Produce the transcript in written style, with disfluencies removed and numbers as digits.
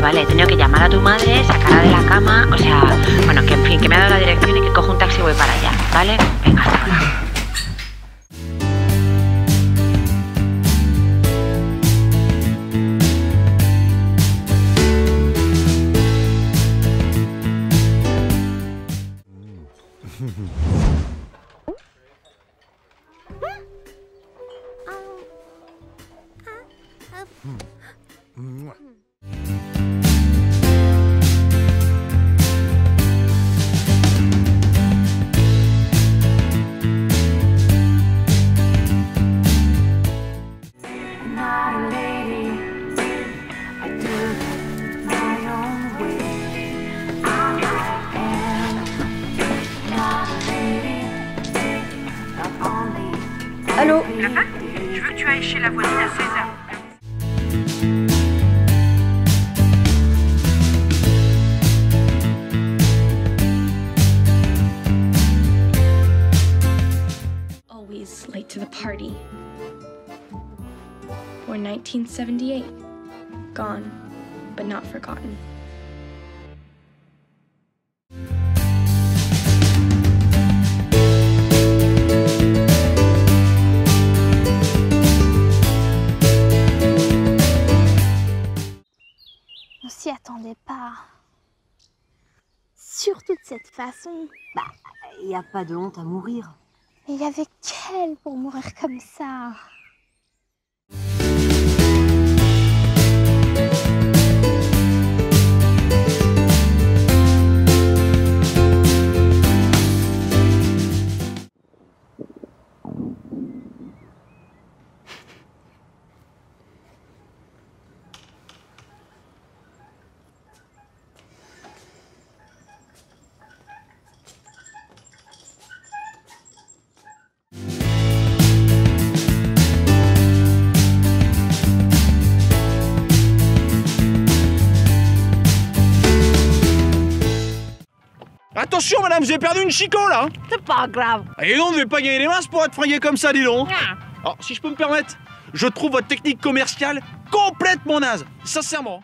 vale, he tenido que llamar a tu madre, sacarla de la cama, o sea, bueno, que en fin, que me ha dado la dirección y que cojo un taxi y voy para allá, ¿vale? Venga, hasta ahora. Allô? Lupin, je veux que tu ailles chez la voisine à 16h. Always late to the party. Or 1978. Gone, but not forgotten. On s'y attendait pas. Surtout de cette façon. Bah, il n'y a pas de honte à mourir. Mais il y avait qu'elle pour mourir comme ça. Attention madame, j'ai perdu une chicot là. C'est pas grave. Et non, vous devez pas gagner les masses pour être fringué comme ça, dis donc. Alors, si je peux me permettre, je trouve votre technique commerciale complètement naze, sincèrement.